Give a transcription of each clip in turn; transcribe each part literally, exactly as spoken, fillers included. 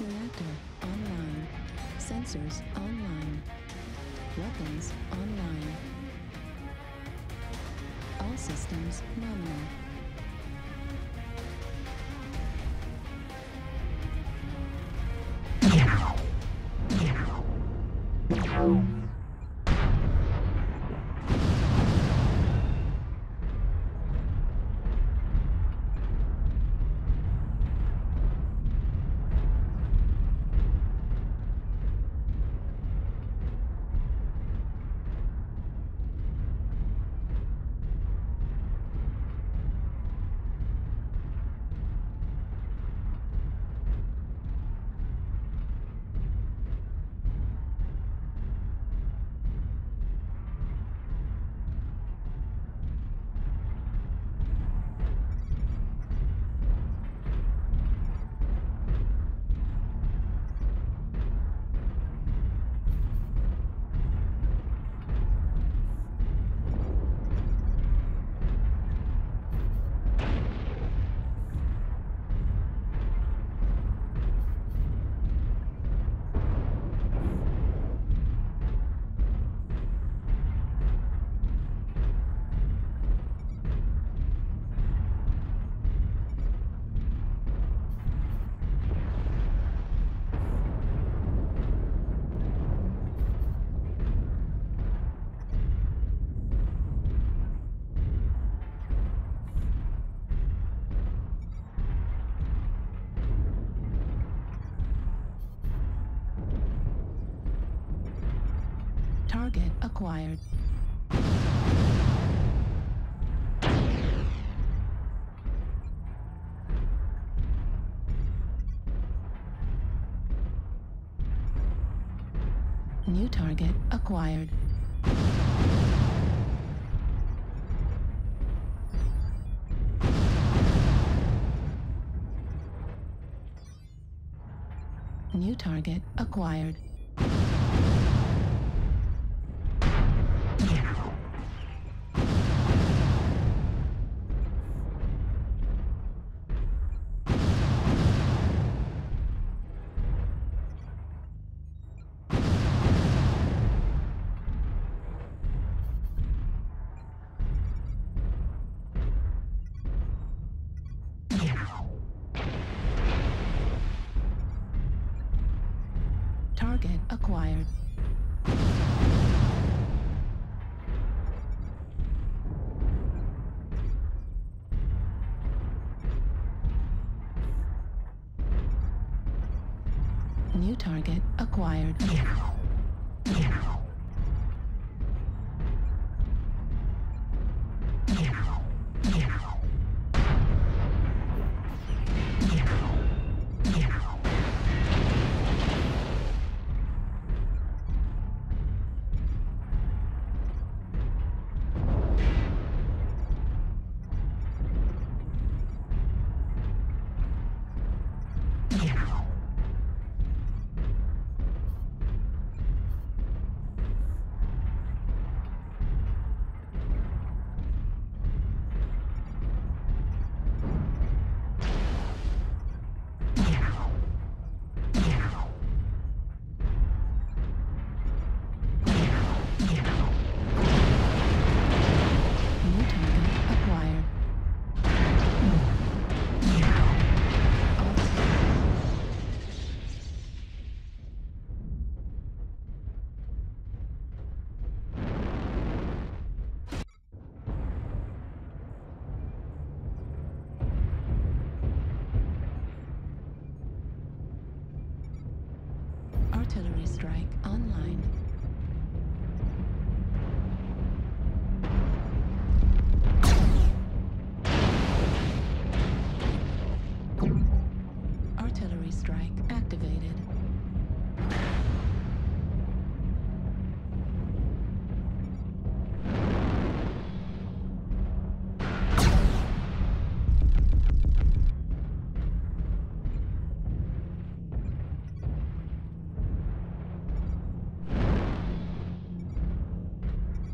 Reactor online. Sensors online. Weapons online. All systems nominal. Target acquired. New target acquired. New target acquired. Target acquired. New target acquired.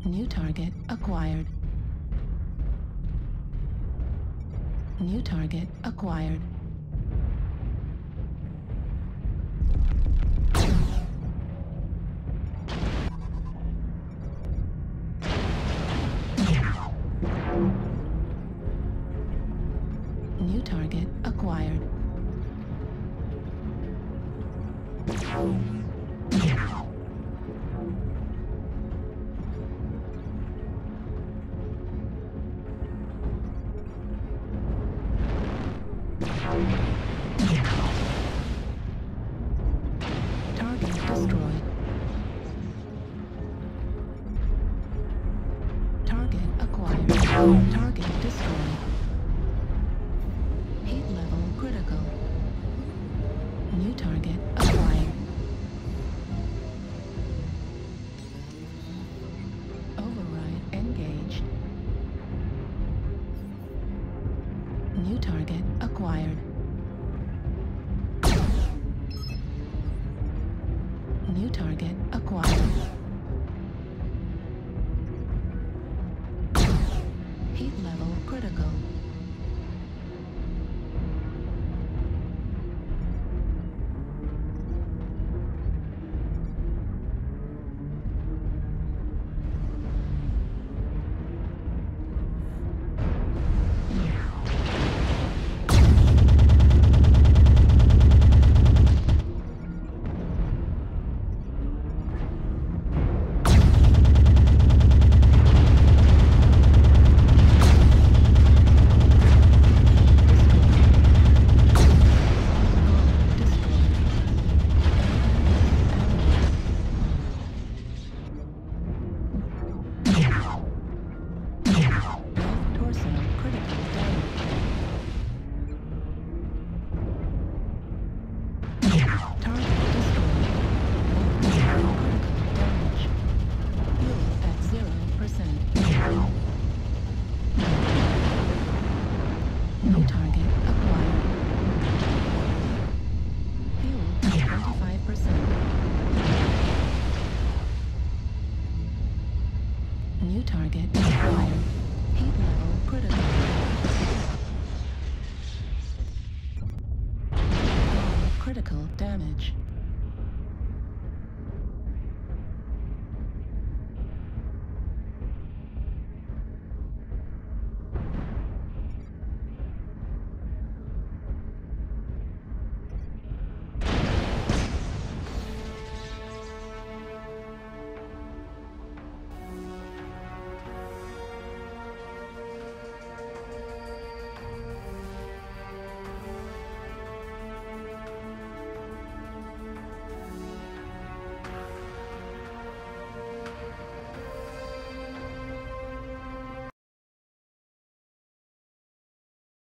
New target acquired. New target acquired. New target acquired. Target destroyed. Target acquired. Target destroyed. Heat level critical. New target acquired. Override engaged. New target acquired. New target acquired. Heat level critical. New target acquired. Heat level critical. Critical damage.